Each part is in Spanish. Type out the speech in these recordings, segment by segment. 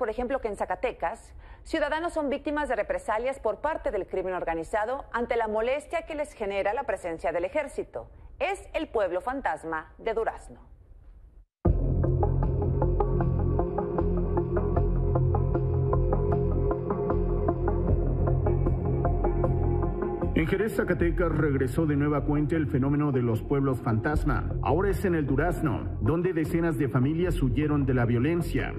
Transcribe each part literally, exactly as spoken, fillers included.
por ejemplo, que en Zacatecas, ciudadanos son víctimas de represalias por parte del crimen organizado ante la molestia que les genera la presencia del ejército. Es el pueblo fantasma de Durazno. En Jerez, Zacatecas, regresó de nueva cuenta el fenómeno de los pueblos fantasma. Ahora es en el Durazno, donde decenas de familias huyeron de la violencia.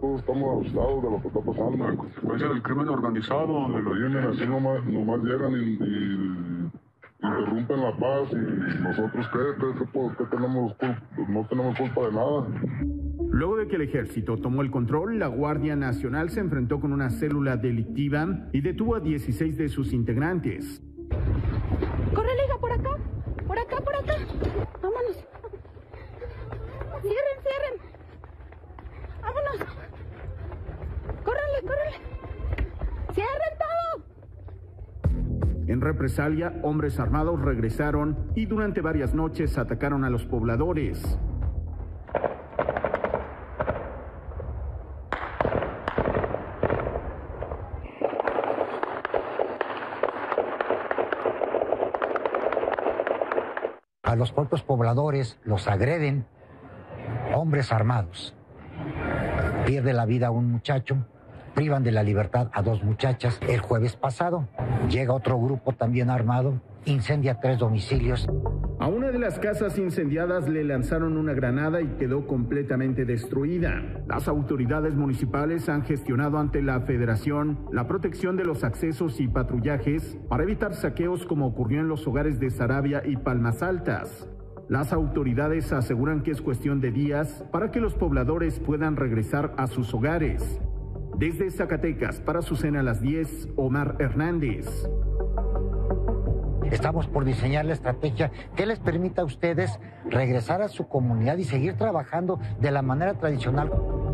Todos estamos asustados de lo que está pasando. La consecuencia del crimen organizado, donde lo vienen así, nomás, nomás llegan y, y, y interrumpen la paz. Y nosotros, ¿qué? ¿Qué, qué tenemos culpa? No tenemos culpa de nada. Luego de que el ejército tomó el control, la Guardia Nacional se enfrentó con una célula delictiva y detuvo a dieciséis de sus integrantes. ¡Córrele, hija, por acá! ¡Por acá, por acá! ¡Vámonos! ¡Cierren, cierren! ¡Vámonos! ¡Córrele, córrele! ¡Cierren todo! En represalia, hombres armados regresaron y durante varias noches atacaron a los pobladores. A los propios pobladores los agreden hombres armados. Pierde la vida un muchacho, privan de la libertad a dos muchachas. El jueves pasado llega otro grupo también armado, incendia tres domicilios. A una de las casas incendiadas le lanzaron una granada y quedó completamente destruida. Las autoridades municipales han gestionado ante la Federación la protección de los accesos y patrullajes para evitar saqueos como ocurrió en los hogares de Sarabia y Palmas Altas. Las autoridades aseguran que es cuestión de días para que los pobladores puedan regresar a sus hogares. Desde Zacatecas, para Susana a las diez, Omar Hernández. Estamos por diseñar la estrategia que les permita a ustedes regresar a su comunidad y seguir trabajando de la manera tradicional.